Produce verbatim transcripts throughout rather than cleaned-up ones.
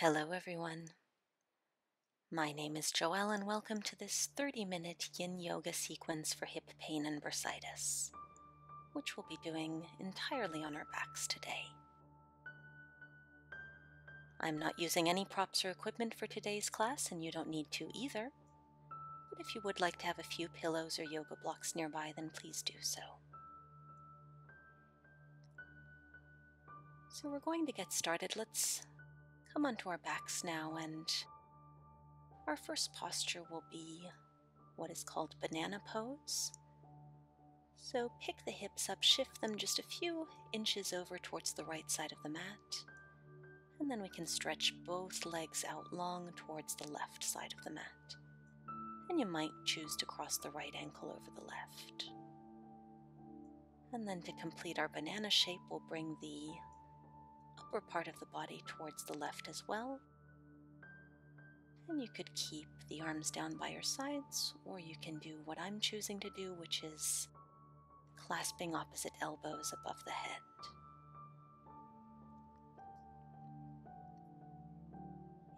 Hello everyone, my name is Joëlle and welcome to this thirty minute Yin Yoga sequence for hip pain and bursitis, which we'll be doing entirely on our backs today. I'm not using any props or equipment for today's class and you don't need to either, but if you would like to have a few pillows or yoga blocks nearby then please do so. So we're going to get started. Let's come onto our backs now, and our first posture will be what is called banana pose. So pick the hips up, shift them just a few inches over towards the right side of the mat, and then we can stretch both legs out long towards the left side of the mat. And you might choose to cross the right ankle over the left. And then to complete our banana shape, we'll bring the upper part of the body towards the left as well, and you could keep the arms down by your sides, or you can do what I'm choosing to do, which is clasping opposite elbows above the head.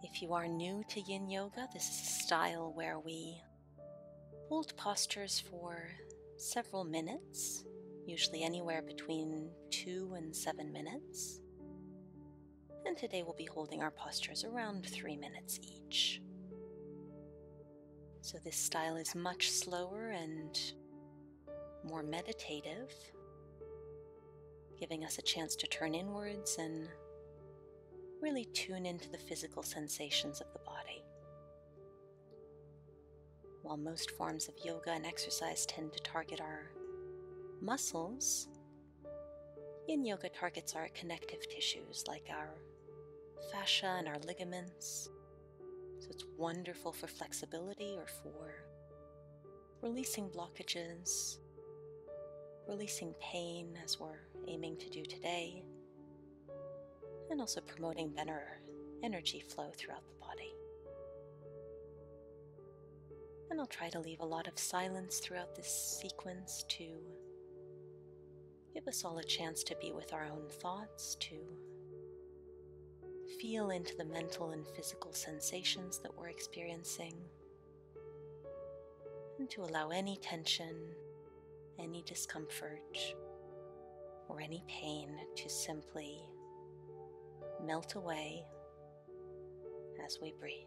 If you are new to Yin Yoga, this is a style where we hold postures for several minutes, usually anywhere between two and seven minutes. And today we'll be holding our postures around three minutes each. So this style is much slower and more meditative, giving us a chance to turn inwards and really tune into the physical sensations of the body. While most forms of yoga and exercise tend to target our muscles, Yin Yoga targets our connective tissues like our fascia and our ligaments, so it's wonderful for flexibility or for releasing blockages, releasing pain as we're aiming to do today, and also promoting better energy flow throughout the body. And I'll try to leave a lot of silence throughout this sequence to give us all a chance to be with our own thoughts, to feel into the mental and physical sensations that we're experiencing, and to allow any tension, any discomfort, or any pain to simply melt away as we breathe.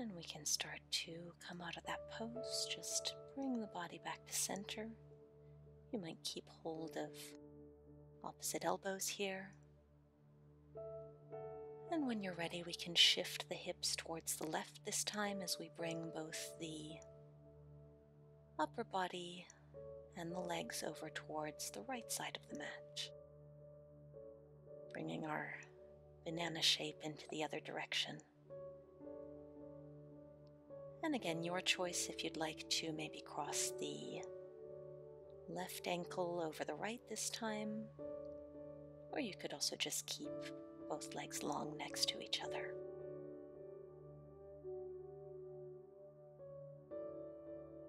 And we can start to come out of that pose, just bring the body back to center. You might keep hold of opposite elbows here. And when you're ready, we can shift the hips towards the left this time as we bring both the upper body and the legs over towards the right side of the mat, bringing our banana shape into the other direction. And again, your choice if you'd like to maybe cross the left ankle over the right this time, or you could also just keep both legs long next to each other.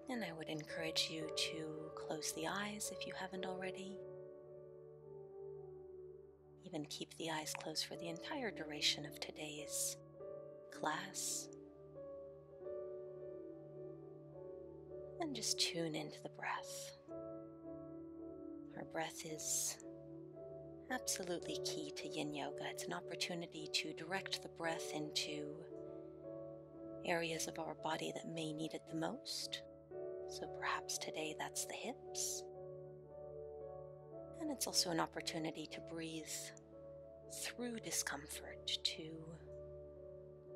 And I would encourage you to close the eyes if you haven't already. Even keep the eyes closed for the entire duration of today's class. And just tune into the breath. Our breath is absolutely key to Yin Yoga. It's an opportunity to direct the breath into areas of our body that may need it the most. So perhaps today that's the hips. And it's also an opportunity to breathe through discomfort, to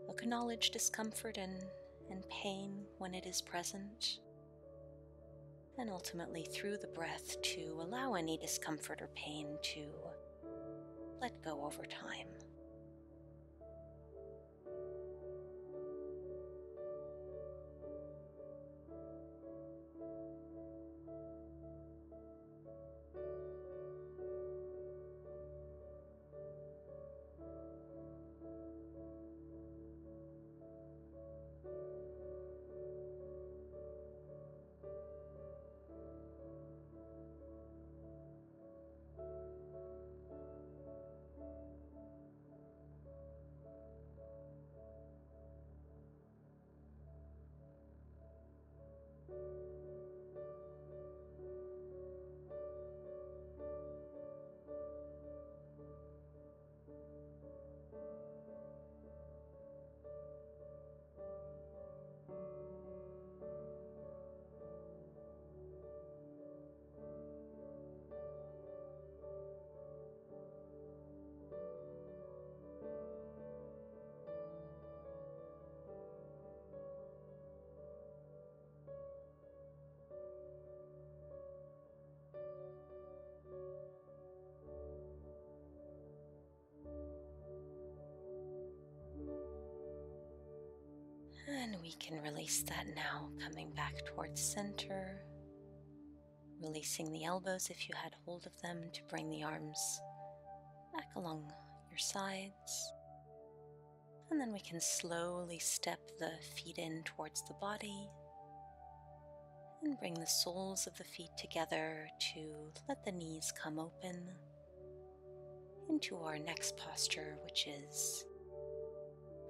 acknowledge discomfort and, and pain when it is present. And ultimately, through the breath, to allow any discomfort or pain to let go over time. we can release that now, coming back towards center, releasing the elbows if you had hold of them to bring the arms back along your sides. And then we can slowly step the feet in towards the body and bring the soles of the feet together to let the knees come open into our next posture, which is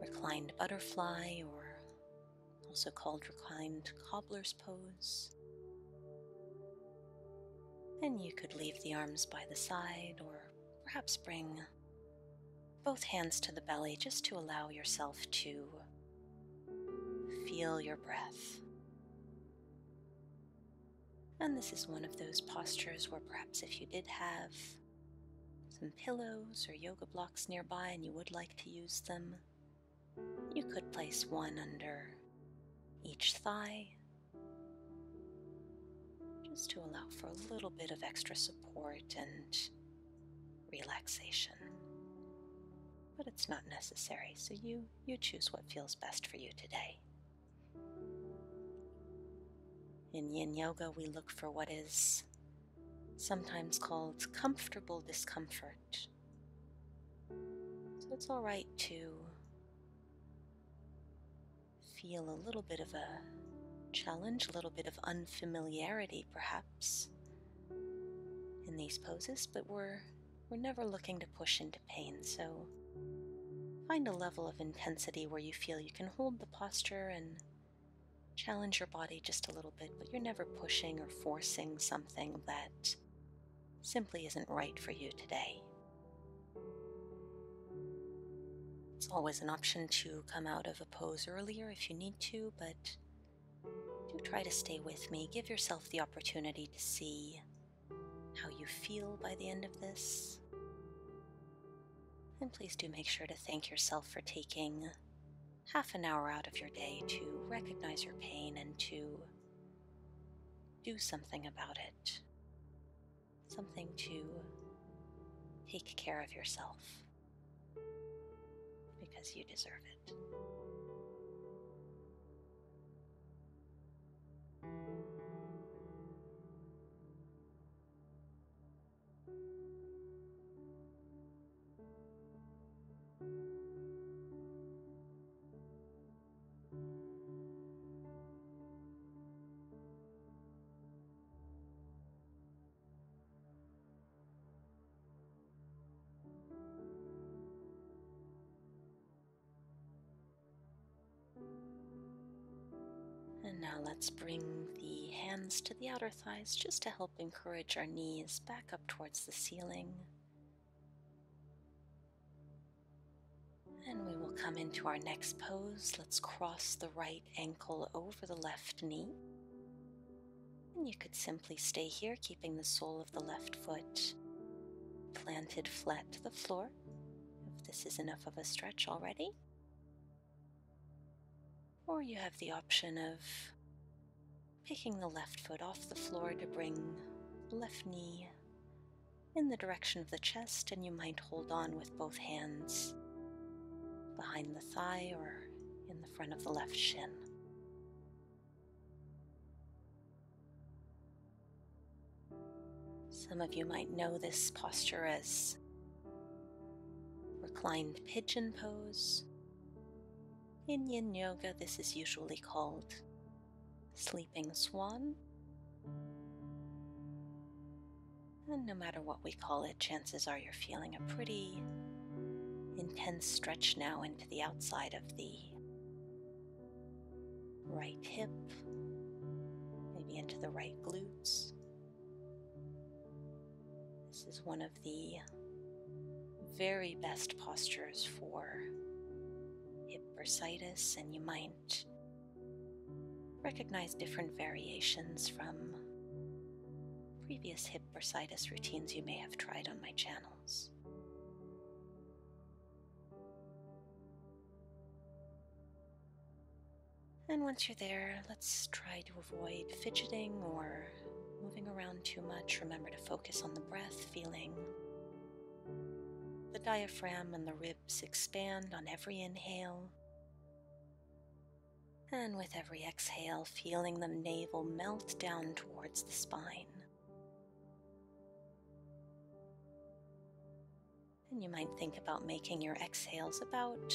reclined butterfly, or also called reclined cobbler's pose. And you could leave the arms by the side, or perhaps bring both hands to the belly just to allow yourself to feel your breath. And this is one of those postures where perhaps if you did have some pillows or yoga blocks nearby and you would like to use them, you could place one under each thigh, just to allow for a little bit of extra support and relaxation. But it's not necessary, so you, you choose what feels best for you today. In Yin Yoga, we look for what is sometimes called comfortable discomfort. So it's all right to feel a little bit of a challenge, a little bit of unfamiliarity perhaps in these poses, but we're, we're never looking to push into pain. So find a level of intensity where you feel you can hold the posture and challenge your body just a little bit, but you're never pushing or forcing something that simply isn't right for you today. It's always an option to come out of a pose earlier if you need to, but do try to stay with me. Give yourself the opportunity to see how you feel by the end of this. And please do make sure to thank yourself for taking half an hour out of your day to recognize your pain and to do something about it, something to take care of yourself, because you deserve it. And now let's bring the hands to the outer thighs just to help encourage our knees back up towards the ceiling. And we will come into our next pose. Let's cross the right ankle over the left knee. And you could simply stay here, keeping the sole of the left foot planted flat to the floor, if this is enough of a stretch already. Or you have the option of picking the left foot off the floor to bring the left knee in the direction of the chest, and you might hold on with both hands behind the thigh or in the front of the left shin. Some of you might know this posture as reclined pigeon pose. In Yin Yoga, this is usually called sleeping swan. And no matter what we call it, chances are you're feeling a pretty intense stretch now into the outside of the right hip, maybe into the right glutes. This is one of the very best postures for bursitis, and you might recognize different variations from previous hip bursitis routines you may have tried on my channels. And once you're there, let's try to avoid fidgeting or moving around too much. Remember to focus on the breath, feeling the diaphragm and the ribs expand on every inhale. and with every exhale, feeling the navel melt down towards the spine. And you might think about making your exhales about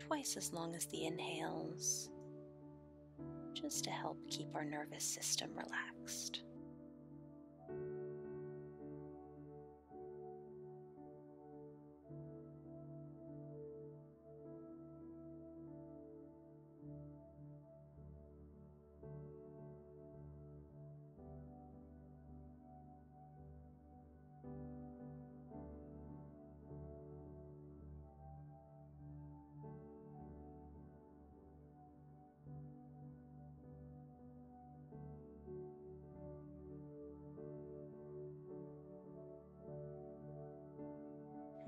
twice as long as the inhales, just to help keep our nervous system relaxed.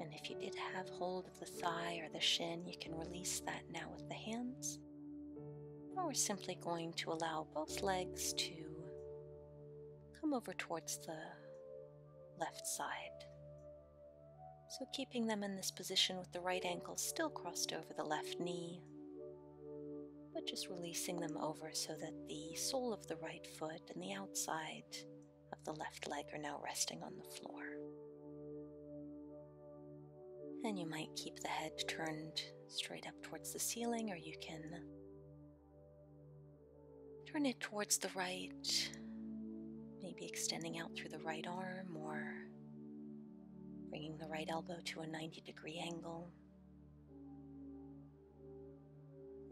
And if you did have hold of the thigh or the shin, you can release that now with the hands. Or we're simply going to allow both legs to come over towards the left side. So keeping them in this position with the right ankle still crossed over the left knee, but just releasing them over so that the sole of the right foot and the outside of the left leg are now resting on the floor. And you might keep the head turned straight up towards the ceiling, or you can turn it towards the right, maybe extending out through the right arm or bringing the right elbow to a ninety degree angle.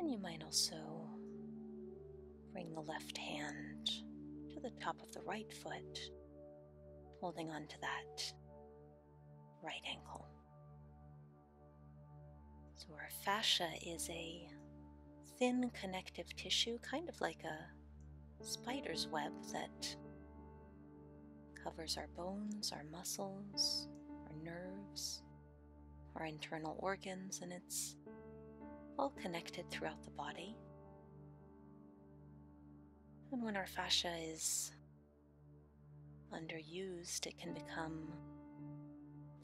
And you might also bring the left hand to the top of the right foot, holding on to that right ankle. So our fascia is a thin connective tissue, kind of like a spider's web, that covers our bones, our muscles, our nerves, our internal organs, and it's all connected throughout the body. And when our fascia is underused, it can become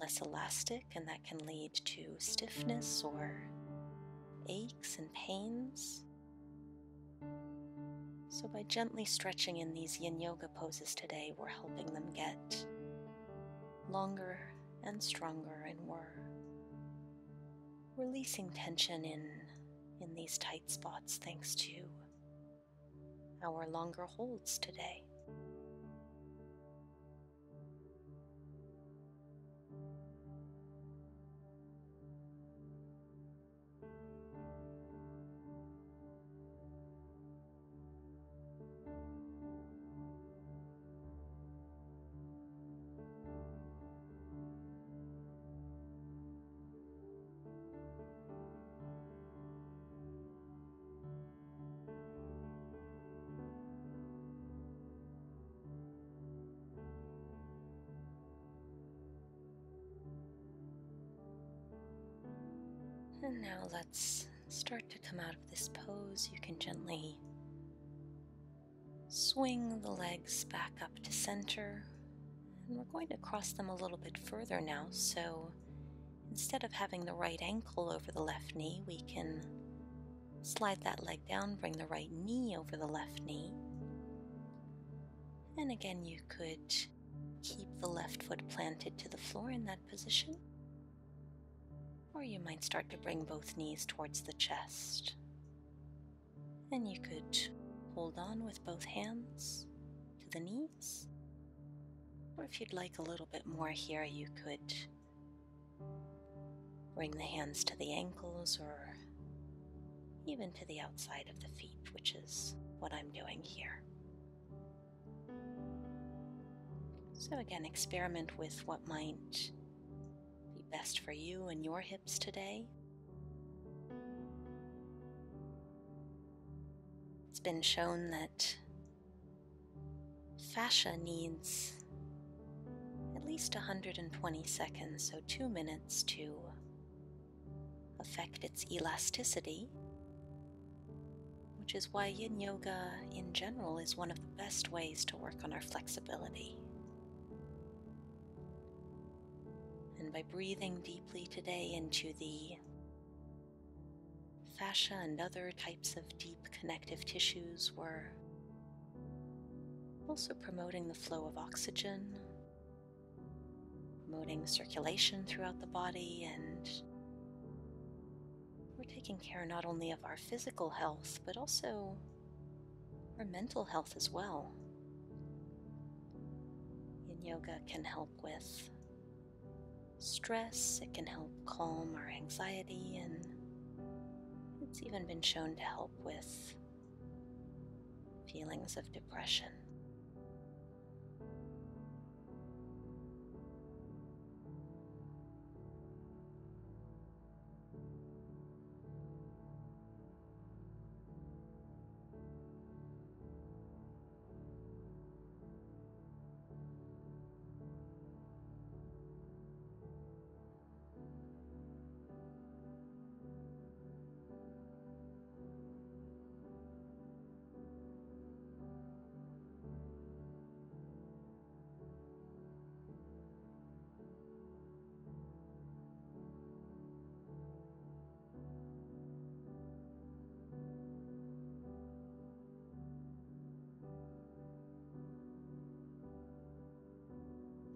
less elastic, and that can lead to stiffness or aches and pains. So by gently stretching in these yin yoga poses today, we're helping them get longer and stronger, and we're releasing tension in, in these tight spots thanks to our longer holds today. And now let's start to come out of this pose. You can gently swing the legs back up to center. And we're going to cross them a little bit further now. So instead of having the right ankle over the left knee, we can slide that leg down, bring the right knee over the left knee. And again, you could keep the left foot planted to the floor in that position. Or you might start to bring both knees towards the chest. And you could hold on with both hands to the knees. Or if you'd like a little bit more here, you could bring the hands to the ankles or even to the outside of the feet, which is what I'm doing here. So again, experiment with what might best for you and your hips today. It's been shown that fascia needs at least one hundred twenty seconds, so two minutes, to affect its elasticity, which is why yin yoga in general is one of the best ways to work on our flexibility. And by breathing deeply today into the fascia and other types of deep connective tissues were also promoting the flow of oxygen, promoting circulation throughout the body, and we're taking care not only of our physical health, but also our mental health as well. Yin Yoga can help with stress, it can help calm our anxiety, and it's even been shown to help with feelings of depression.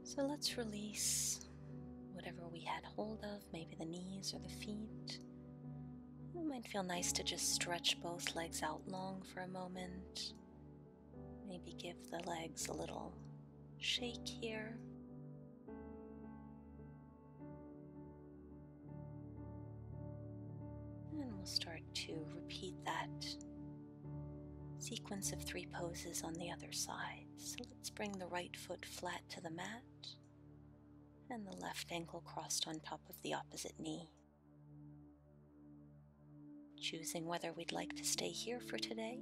So let's release whatever we had hold of, maybe the knees or the feet. It might feel nice to just stretch both legs out long for a moment. Maybe give the legs a little shake here. And we'll start to repeat that sequence of three poses on the other side. So let's bring the right foot flat to the mat and the left ankle crossed on top of the opposite knee. Choosing whether we'd like to stay here for today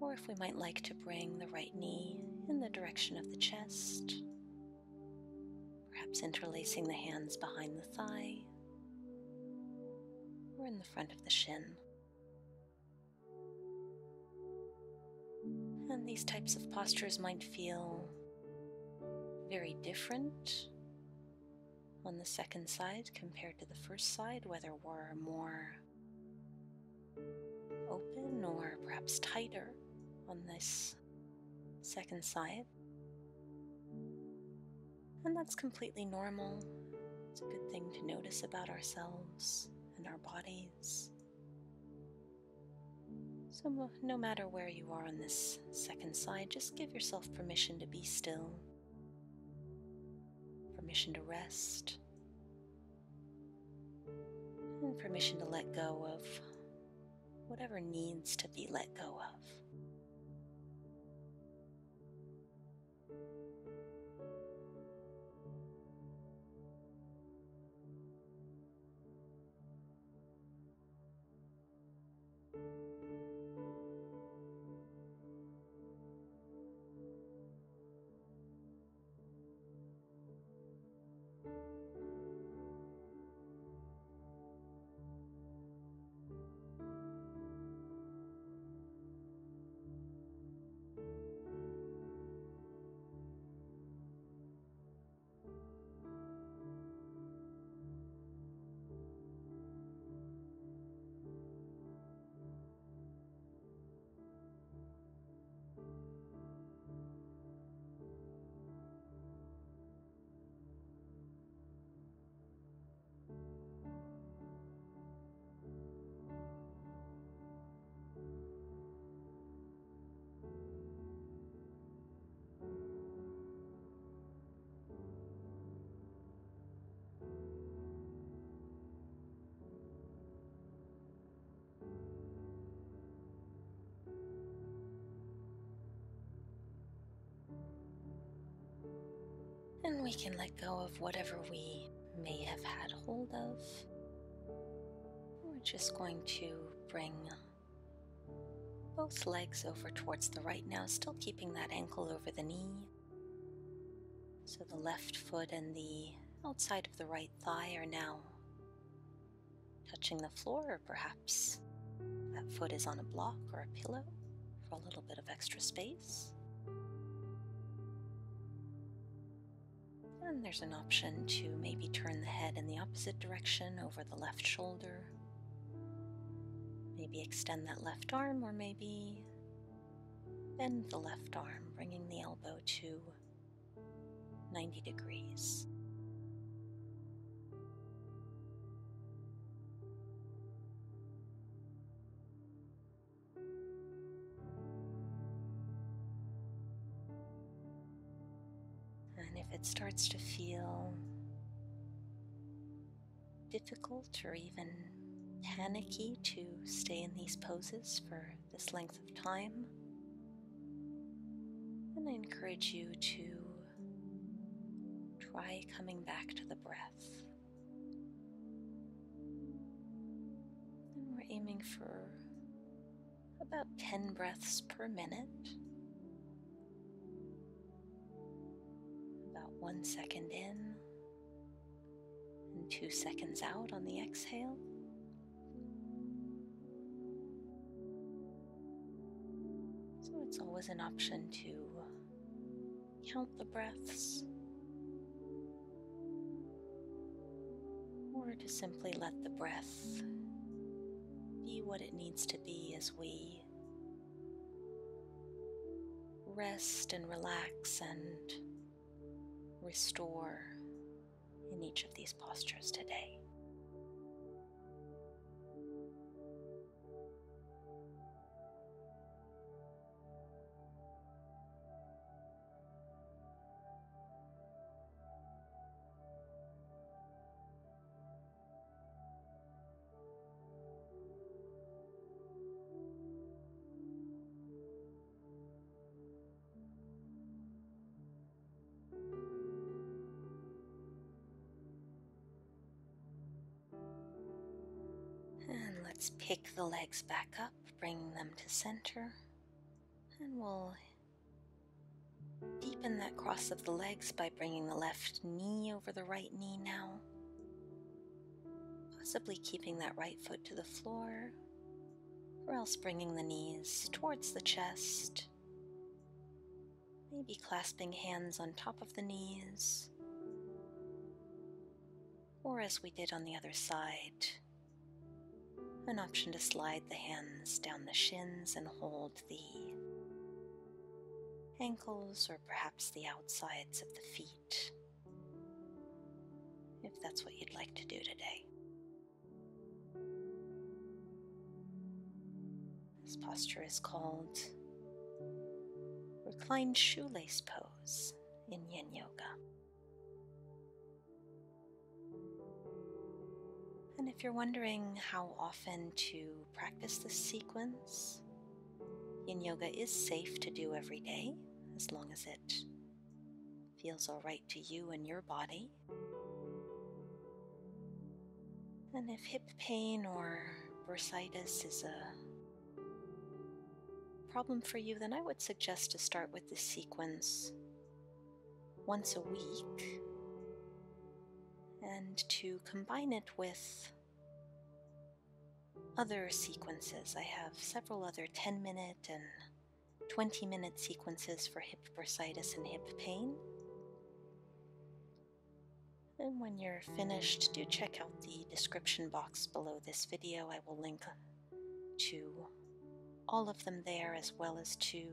or if we might like to bring the right knee in the direction of the chest, perhaps interlacing the hands behind the thigh or in the front of the shin. And these types of postures might feel very different on the second side compared to the first side, whether we're more open or perhaps tighter on this second side. And that's completely normal. It's a good thing to notice about ourselves and our bodies. So no matter where you are on this second side, just give yourself permission to be still, permission to rest, and permission to let go of whatever needs to be let go of. And we can let go of whatever we may have had hold of. We're just going to bring both legs over towards the right now, still keeping that ankle over the knee. So the left foot and the outside of the right thigh are now touching the floor, or perhaps that foot is on a block or a pillow for a little bit of extra space. And there's an option to maybe turn the head in the opposite direction over the left shoulder, Maybe extend that left arm, or maybe bend the left arm, bringing the elbow to ninety degrees. And if it starts to feel difficult or even panicky to stay in these poses for this length of time, then I encourage you to try coming back to the breath. And we're aiming for about ten breaths per minute. About one second in and two seconds out on the exhale. It's always an option to count the breaths or to simply let the breath be what it needs to be as we rest and relax and restore in each of these postures today. Let's pick the legs back up, bring them to center, and we'll deepen that cross of the legs by bringing the left knee over the right knee now, possibly keeping that right foot to the floor, or else bringing the knees towards the chest, maybe clasping hands on top of the knees, or as we did on the other side, an option to slide the hands down the shins and hold the ankles or perhaps the outsides of the feet, if that's what you'd like to do today. This posture is called Reclined Shoelace Pose in Yin Yoga. And if you're wondering how often to practice this sequence, Yin Yoga is safe to do every day, as long as it feels all right to you and your body. And if hip pain or bursitis is a problem for you, then I would suggest to start with this sequence once a week, and to combine it with other sequences. I have several other ten minute and twenty minute sequences for hip bursitis and hip pain. And when you're finished, do check out the description box below this video. I will link to all of them there, as well as to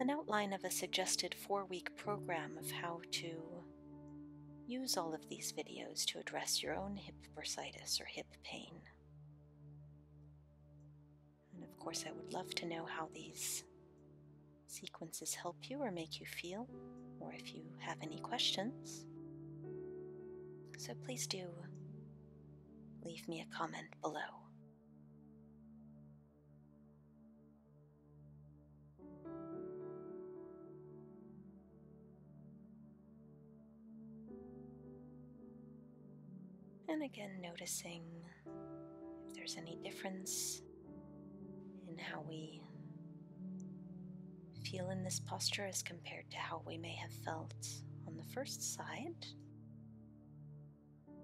an outline of a suggested four week program of how to use all of these videos to address your own hip bursitis or hip pain. And of course, I would love to know how these sequences help you or make you feel, or if you have any questions. So please do leave me a comment below. And again, noticing if there's any difference in how we feel in this posture as compared to how we may have felt on the first side.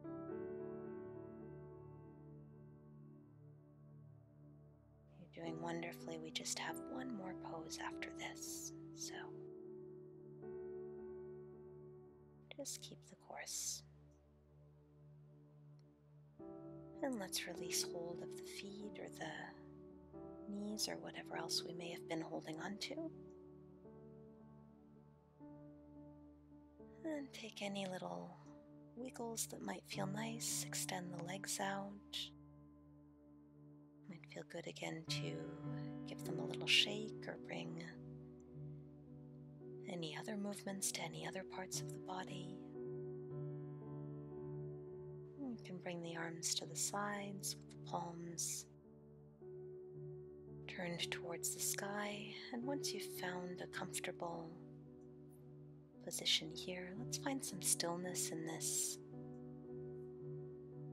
You're doing wonderfully. We just have one more pose after this, so just keep the course. And let's release hold of the feet or the knees or whatever else we may have been holding on to. And take any little wiggles that might feel nice, extend the legs out. Might feel good again to give them a little shake or bring any other movements to any other parts of the body. You can bring the arms to the sides with the palms turned towards the sky. And once you've found a comfortable position here, let's find some stillness in this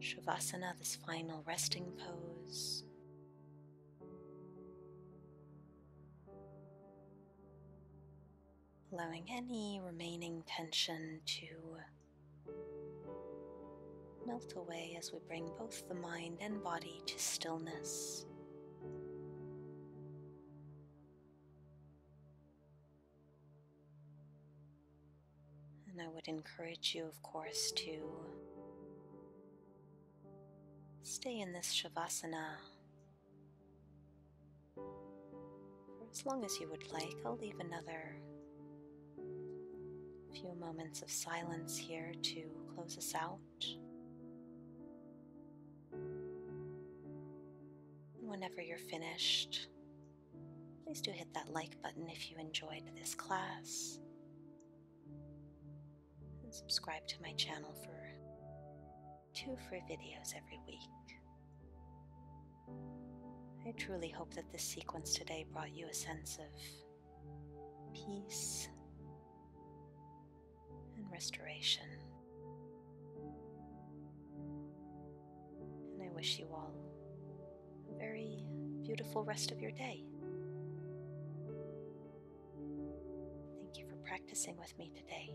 shavasana, this final resting pose. Allowing any remaining tension to melt away as we bring both the mind and body to stillness. And I would encourage you, of course, to stay in this shavasana for as long as you would like. I'll leave another few moments of silence here to close us out. Whenever you're finished, please do hit that like button if you enjoyed this class. And subscribe to my channel for two free videos every week. I truly hope that this sequence today brought you a sense of peace and restoration. And I wish you all a very beautiful rest of your day. Thank you for practicing with me today.